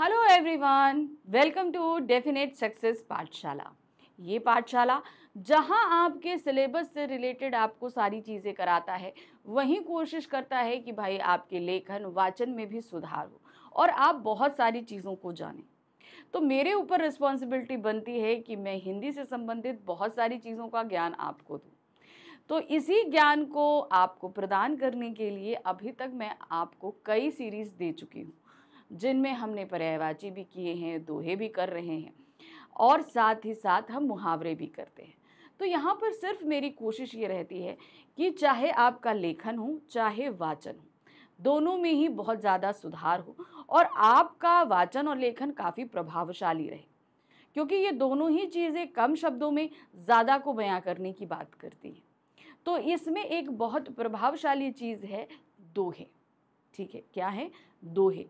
Hello everyone, welcome to definite success Pathshala. ये पाठशाला जहां आपके सिलेबस से रिलेटेड आपको सारी चीज़ें कराता है, वहीं कोशिश करता है कि भाई आपके लेखन वाचन में भी सुधार हो और आप बहुत सारी चीज़ों को जानें। तो मेरे ऊपर रिस्पॉन्सिबिलिटी बनती है कि मैं हिंदी से संबंधित बहुत सारी चीज़ों का ज्ञान आपको दूँ। तो इसी ज्ञान को आपको प्रदान करने के लिए अभी तक मैं आपको कई सीरीज़ दे चुकी हूँ, जिनमें हमने पर्यायवाची भी किए हैं, दोहे भी कर रहे हैं और साथ ही साथ हम मुहावरे भी करते हैं। तो यहाँ पर सिर्फ मेरी कोशिश ये रहती है कि चाहे आपका लेखन हो चाहे वाचन हो, दोनों में ही बहुत ज़्यादा सुधार हो और आपका वाचन और लेखन काफ़ी प्रभावशाली रहे, क्योंकि ये दोनों ही चीज़ें कम शब्दों में ज़्यादा को बयां करने की बात करती हैं। तो इसमें एक बहुत प्रभावशाली चीज़ है दोहे। ठीक है, क्या है? दोहे।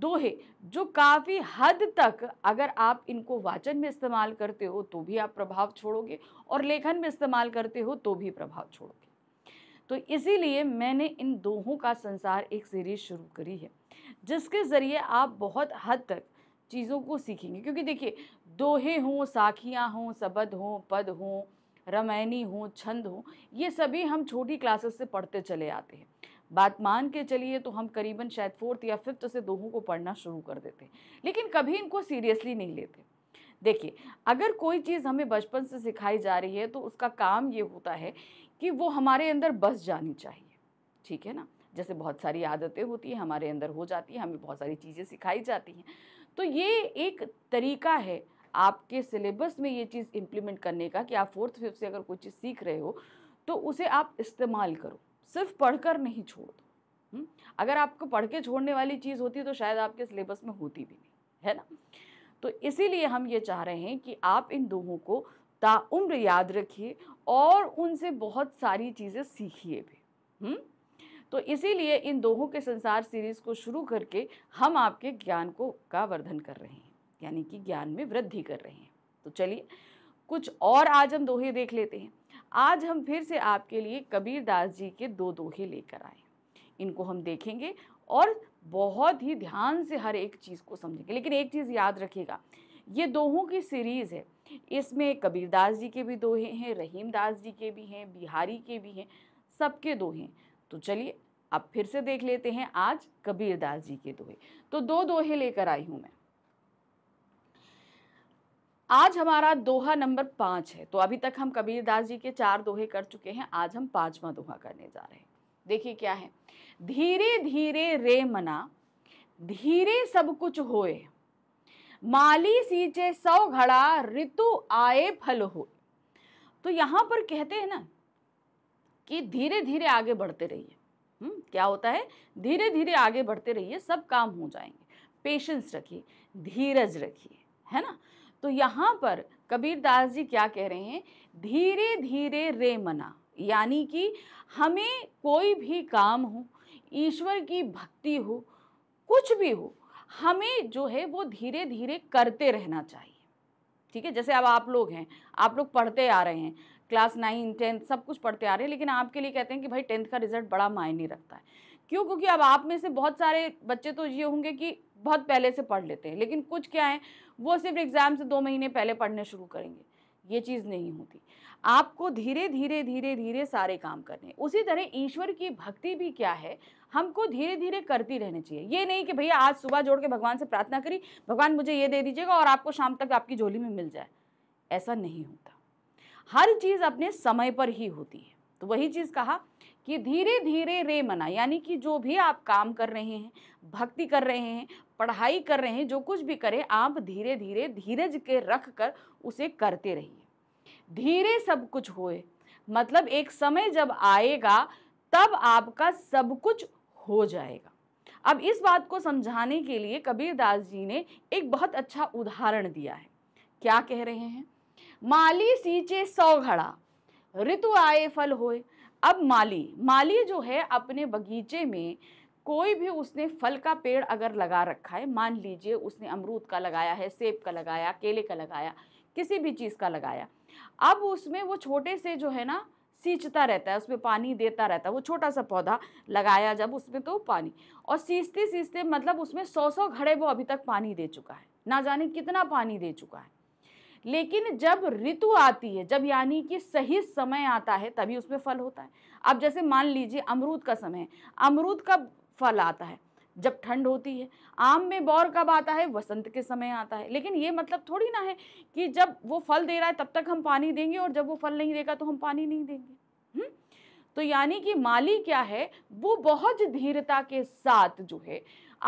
दोहे जो काफ़ी हद तक अगर आप इनको वाचन में इस्तेमाल करते हो तो भी आप प्रभाव छोड़ोगे और लेखन में इस्तेमाल करते हो तो भी प्रभाव छोड़ोगे। तो इसीलिए मैंने इन दोहों का संसार एक सीरीज शुरू करी है, जिसके ज़रिए आप बहुत हद तक चीज़ों को सीखेंगे। क्योंकि देखिए, दोहे हों, साखियाँ हों, सबद हों, पद हों, रमैनी हों, छंद हों, ये सभी हम छोटी क्लासेस से पढ़ते चले आते हैं। बात मान के चलिए तो हम करीबन शायद 4th या 5th से दोहों को पढ़ना शुरू कर देते हैं, लेकिन कभी इनको सीरियसली नहीं लेते। देखिए, अगर कोई चीज़ हमें बचपन से सिखाई जा रही है तो उसका काम ये होता है कि वो हमारे अंदर बस जानी चाहिए। ठीक है ना? जैसे बहुत सारी आदतें होती हैं, हमारे अंदर हो जाती हैं, हमें बहुत सारी चीज़ें सिखाई जाती हैं। तो ये एक तरीका है आपके सिलेबस में ये चीज़ इम्प्लीमेंट करने का कि आप 4th 5th से अगर कोई चीज़ सीख रहे हो तो उसे आप इस्तेमाल करो, सिर्फ पढ़कर नहीं छोड़ दो। अगर आपको पढ़ के छोड़ने वाली चीज़ होती तो शायद आपके सिलेबस में होती भी नहीं, है ना? तो इसीलिए हम ये चाह रहे हैं कि आप इन दोहों को ताउम्र याद रखिए और उनसे बहुत सारी चीज़ें सीखिए भी। तो इसीलिए इन दोहों के संसार सीरीज़ को शुरू करके हम आपके ज्ञान को का वर्धन कर रहे हैं, यानी कि ज्ञान में वृद्धि कर रहे हैं। तो चलिए कुछ और आज हम दोहे देख लेते हैं। आज हम फिर से आपके लिए कबीरदास जी के 2 दोहे लेकर आए। इनको हम देखेंगे और बहुत ही ध्यान से हर एक चीज़ को समझेंगे। लेकिन एक चीज़ याद रखिएगा, ये दोहों की सीरीज़ है, इसमें कबीरदास जी के भी दोहे हैं, रहीम दास जी के भी हैं, बिहारी के भी हैं, सबके दोहे हैं। तो चलिए अब फिर से देख लेते हैं आज कबीरदास जी के दोहे। तो 2 दोहे लेकर आई हूँ मैं। आज हमारा दोहा नंबर 5 है। तो अभी तक हम कबीरदास जी के 4 दोहे कर चुके हैं, आज हम 5वां दोहा करने जा रहे हैं। देखिए क्या है। धीरे धीरे रे मना, धीरे सब कुछ होए, माली सींचे 100 घड़ा, ऋतु आए फल हो। तो यहाँ पर कहते हैं ना कि धीरे धीरे आगे बढ़ते रहिए। क्या होता है? धीरे धीरे आगे बढ़ते रहिए, सब काम हो जाएंगे। पेशेंस रखिए, धीरज रखिए, है ना? तो यहाँ पर कबीरदास जी क्या कह रहे हैं? धीरे धीरे रे मना, यानी कि हमें कोई भी काम हो, ईश्वर की भक्ति हो, कुछ भी हो, हमें जो है वो धीरे धीरे करते रहना चाहिए। ठीक है? जैसे अब आप लोग हैं, आप लोग पढ़ते आ रहे हैं, क्लास 9, 10 सब कुछ पढ़ते आ रहे हैं, लेकिन आपके लिए कहते हैं कि भाई 10th का रिजल्ट बड़ा मायने रखता है। क्यों? क्योंकि अब आप में से बहुत सारे बच्चे तो ये होंगे कि बहुत पहले से पढ़ लेते हैं, लेकिन कुछ क्या है वो सिर्फ एग्ज़ाम से 2 महीने पहले पढ़ने शुरू करेंगे। ये चीज़ नहीं होती। आपको धीरे धीरे धीरे धीरे सारे काम करने हैं। उसी तरह ईश्वर की भक्ति भी क्या है, हमको धीरे धीरे करती रहनी चाहिए। ये नहीं कि भैया आज सुबह जोड़ के भगवान से प्रार्थना करी, भगवान मुझे ये दे दीजिएगा और आपको शाम तक आपकी झोली में मिल जाए, ऐसा नहीं होता। हर चीज़ अपने समय पर ही होती है। तो वही चीज़ कहा कि धीरे धीरे रे मना, यानी कि जो भी आप काम कर रहे हैं, भक्ति कर रहे हैं, पढ़ाई कर रहे हैं, जो कुछ भी करें, आप धीरे धीरे धीरज के रख कर उसे करते रहिए। धीरे सब कुछ होए, मतलब एक समय जब आएगा तब आपका सब कुछ हो जाएगा। अब इस बात को समझाने के लिए कबीरदास जी ने एक बहुत अच्छा उदाहरण दिया है। क्या कह रहे हैं? माली सींचे 100 घड़ा, ऋतु आए फल होए। अब माली जो है अपने बगीचे में कोई भी उसने फल का पेड़ अगर लगा रखा है, मान लीजिए उसने अमरूद का लगाया है, सेब का लगाया, केले का लगाया, किसी भी चीज़ का लगाया। अब उसमें वो छोटे से जो है ना सींचता रहता है, उसमें पानी देता रहता है। वो छोटा सा पौधा लगाया जब उसमें तो पानी, और सींचते सींचते मतलब उसमें 100 घड़े वो अभी तक पानी दे चुका है, ना जाने कितना पानी दे चुका है। लेकिन जब ऋतु आती है, जब यानी कि सही समय आता है, तभी उसमें फल होता है। अब जैसे मान लीजिए अमरूद का समय है, अमरूद का फल आता है जब ठंड होती है। आम में बौर कब आता है? वसंत के समय आता है। लेकिन ये मतलब थोड़ी ना है कि जब वो फल दे रहा है तब तक हम पानी देंगे, और जब वो फल नहीं देगा तो हम पानी नहीं देंगे। तो यानी कि माली क्या है, वो बहुत धीरता के साथ जो है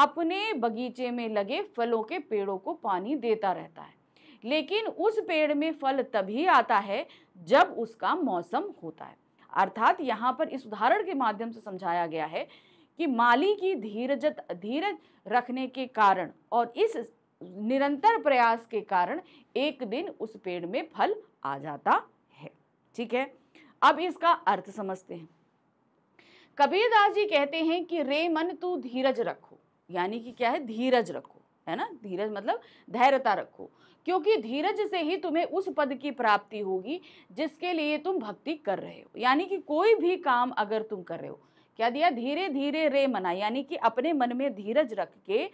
अपने बगीचे में लगे फलों के पेड़ों को पानी देता रहता है। लेकिन उस पेड़ में फल तभी आता है जब उसका मौसम होता है। अर्थात यहाँ पर इस उदाहरण के माध्यम से समझाया गया है कि माली की धीरज रखने के कारण और इस निरंतर प्रयास के कारण एक दिन उस पेड़ में फल आ जाता है। ठीक है, अब इसका अर्थ समझते हैं। कबीरदास जी कहते हैं कि रे मन तू धीरज रखो, यानी कि क्या है, धीरज रखो, है ना। धीरज मतलब धैर्यता रखो, क्योंकि धीरज से ही तुम्हें उस पद की प्राप्ति होगी जिसके लिए तुम भक्ति कर रहे हो। यानी कि कोई भी काम अगर तुम कर रहे हो, क्या दिया, धीरे धीरे रे मना, यानी कि अपने मन में धीरज रख के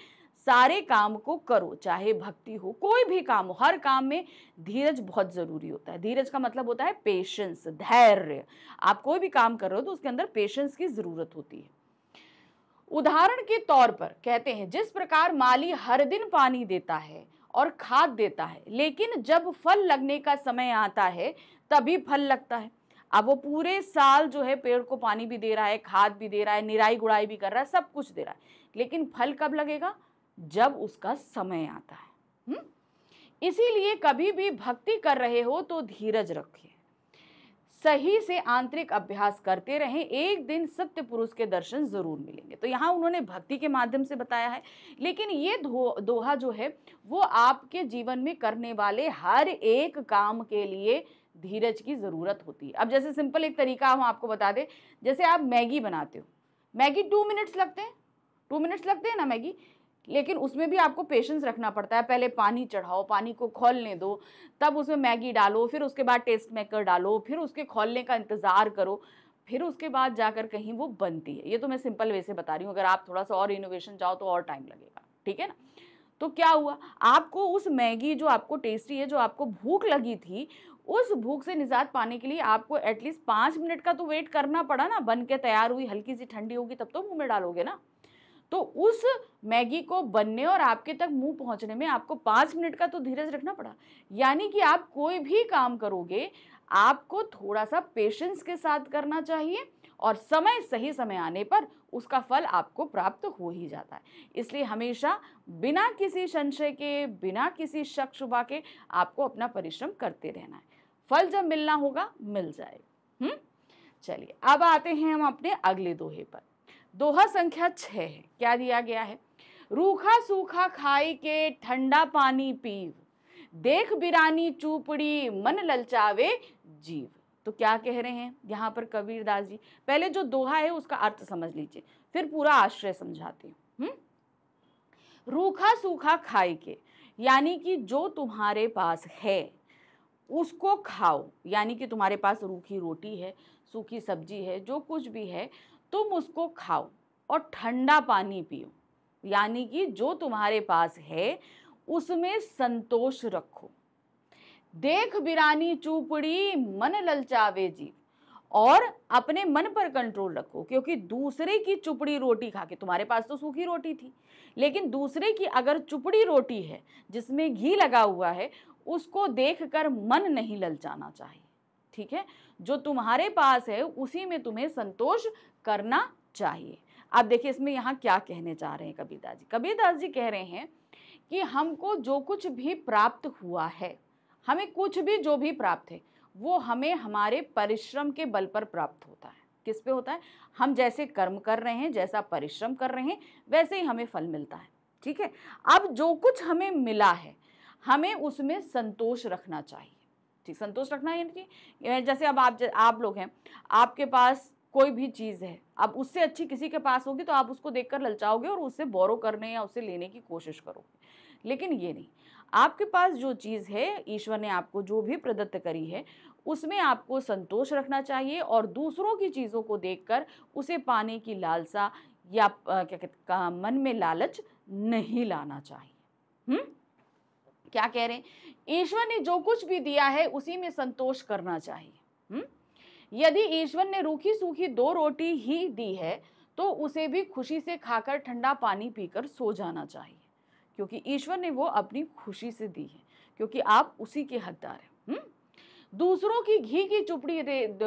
सारे काम को करो, चाहे भक्ति हो, कोई भी काम हो। हर काम में धीरज बहुत ज़रूरी होता है। धीरज का मतलब होता है पेशेंस, धैर्य। आप कोई भी काम कर रहे हो तो उसके अंदर पेशेंस की ज़रूरत होती है। उदाहरण के तौर पर कहते हैं, जिस प्रकार माली हर दिन पानी देता है और खाद देता है, लेकिन जब फल लगने का समय आता है तभी फल लगता है। अब वो पूरे साल जो है पेड़ को पानी भी दे रहा है, खाद भी दे रहा है, निराई गुड़ाई भी कर रहा है, सब कुछ दे रहा है, लेकिन फल कब लगेगा? जब उसका समय आता है। इसीलिए कभी भी भक्ति कर रहे हो तो धीरज रखिए, सही से आंतरिक अभ्यास करते रहें, एक दिन सत्य पुरुष के दर्शन जरूर मिलेंगे। तो यहाँ उन्होंने भक्ति के माध्यम से बताया है। लेकिन ये दोहा जो है वो आपके जीवन में करने वाले हर एक काम के लिए धीरज की ज़रूरत होती है। अब जैसे सिंपल एक तरीका हम आपको बता दें, जैसे आप मैगी बनाते हो, मैगी 2 मिनट्स लगते हैं, 2 मिनट्स लगते हैं ना मैगी, लेकिन उसमें भी आपको पेशेंस रखना पड़ता है। पहले पानी चढ़ाओ, पानी को खौलने दो, तब उसमें मैगी डालो, फिर उसके बाद टेस्ट मेकर डालो, फिर उसके खौलने का इंतज़ार करो, फिर उसके बाद जाकर कहीं वो बनती है। ये तो मैं सिंपल वे से बता रही हूँ, अगर आप थोड़ा सा और इनोवेशन चाहो तो और टाइम लगेगा, ठीक है ना। तो क्या हुआ, आपको उस मैगी जो आपको टेस्टी है, जो आपको भूख लगी थी, उस भूख से निजात पाने के लिए आपको एटलीस्ट 5 मिनट का तो वेट करना पड़ा ना। बन के तैयार हुई, हल्की सी ठंडी होगी, तब तो मुंह में डालोगे ना। तो उस मैगी को बनने और आपके तक मुंह पहुंचने में आपको 5 मिनट का तो धीरज रखना पड़ा। यानी कि आप कोई भी काम करोगे, आपको थोड़ा सा पेशेंस के साथ करना चाहिए, और समय, सही समय आने पर उसका फल आपको प्राप्त हो ही जाता है। इसलिए हमेशा बिना किसी संशय के, बिना किसी शक शुबा के आपको अपना परिश्रम करते रहना है। फल जब मिलना होगा मिल जाएगा। चलिए, अब आते हैं हम अपने अगले दोहे पर। दोहा संख्या 6 है। क्या दिया गया है, रूखा सूखा खाई के ठंडा पानी पीव, देख बिरानी चूपड़ी मन ललचावे जीव। तो क्या कह रहे हैं यहाँ पर कबीरदास जी, पहले जो दोहा है उसका अर्थ समझ लीजिए, फिर पूरा आश्रय समझाती हूँ। रूखा सूखा खाई के, यानी कि जो तुम्हारे पास है उसको खाओ, यानी कि तुम्हारे पास रूखी रोटी है, सूखी सब्जी है, जो कुछ भी है तुम उसको खाओ, और ठंडा पानी पियो, यानी कि जो तुम्हारे पास है उसमें संतोष रखो। देख बिरानी चूपड़ी मन ललचावे जीव, और अपने मन पर कंट्रोल रखो, क्योंकि दूसरे की चुपड़ी रोटी खा के, तुम्हारे पास तो सूखी रोटी थी, लेकिन दूसरे की अगर चुपड़ी रोटी है जिसमें घी लगा हुआ है, उसको देखकर मन नहीं ललचाना चाहिए। ठीक है, जो तुम्हारे पास है उसी में तुम्हें संतोष करना चाहिए। आप देखिए इसमें यहाँ क्या कहने चाह रहे हैं कबीरदास जी। कबीरदास जी कह रहे हैं कि हमको जो कुछ भी प्राप्त हुआ है, हमें कुछ भी जो भी प्राप्त है, वो हमें हमारे परिश्रम के बल पर प्राप्त होता है। किस पे होता है? हम जैसे कर्म कर रहे हैं, जैसा परिश्रम कर रहे हैं, वैसे ही हमें फल मिलता है। ठीक है, अब जो कुछ हमें मिला है हमें उसमें संतोष रखना चाहिए। ठीक, संतोष रखना है, जैसे अब आप लोग हैं, आपके पास कोई भी चीज़ है, अब उससे अच्छी किसी के पास होगी तो आप उसको देखकर ललचाओगे और उससे बोरो करने या उसे लेने की कोशिश करोगे, लेकिन ये नहीं। आपके पास जो चीज़ है, ईश्वर ने आपको जो भी प्रदत्त करी है, उसमें आपको संतोष रखना चाहिए और दूसरों की चीज़ों को देखकर उसे पाने की लालसा या क्या कहते हैं मन में लालच नहीं लाना चाहिए। क्या कह रहे हैं? ईश्वर ने जो कुछ भी दिया है उसी में संतोष करना चाहिए। यदि ईश्वर ने रूखी सूखी 2 रोटी ही दी है तो उसे भी खुशी से खाकर ठंडा पानी पीकर सो जाना चाहिए, क्योंकि ईश्वर ने वो अपनी खुशी से दी है, क्योंकि आप उसी के हकदार हैं। दूसरों की घी की चुपड़ी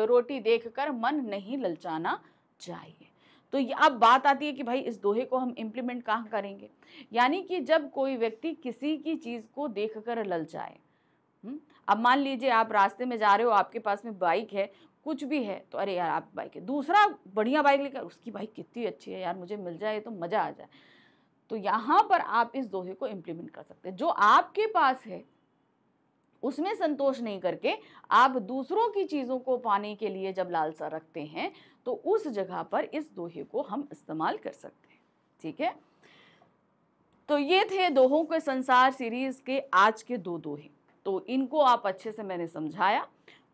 रोटी देखकर मन नहीं ललचाना चाहिए। तो अब बात आती है कि भाई इस दोहे को हम इम्प्लीमेंट कहाँ करेंगे, यानी कि जब कोई व्यक्ति किसी की चीज़ को देखकर ललचाए। अब मान लीजिए आप रास्ते में जा रहे हो, आपके पास में बाइक है, कुछ भी है, तो अरे यार आप बाइक है, दूसरा बढ़िया बाइक लेकर उसकी बाइक कितनी अच्छी है यार, मुझे मिल जाए तो मज़ा आ जाए। तो यहाँ पर आप इस दोहे को इम्प्लीमेंट कर सकते हैं, जो आपके पास है उसमें संतोष नहीं करके आप दूसरों की चीज़ों को पाने के लिए जब लालसा रखते हैं तो उस जगह पर इस दोहे को हम इस्तेमाल कर सकते हैं। ठीक है, तो ये थे दोहों के संसार सीरीज़ के आज के 2 दोहे। तो इनको आप अच्छे से मैंने समझाया,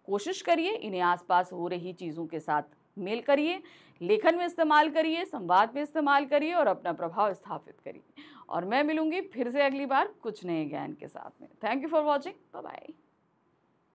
कोशिश करिए इन्हें आसपास हो रही चीज़ों के साथ मेल करिए, लेखन में इस्तेमाल करिए, संवाद में इस्तेमाल करिए और अपना प्रभाव स्थापित करिए। और मैं मिलूंगी फिर से अगली बार कुछ नए ज्ञान के साथ में। Thank you for watching, bye bye.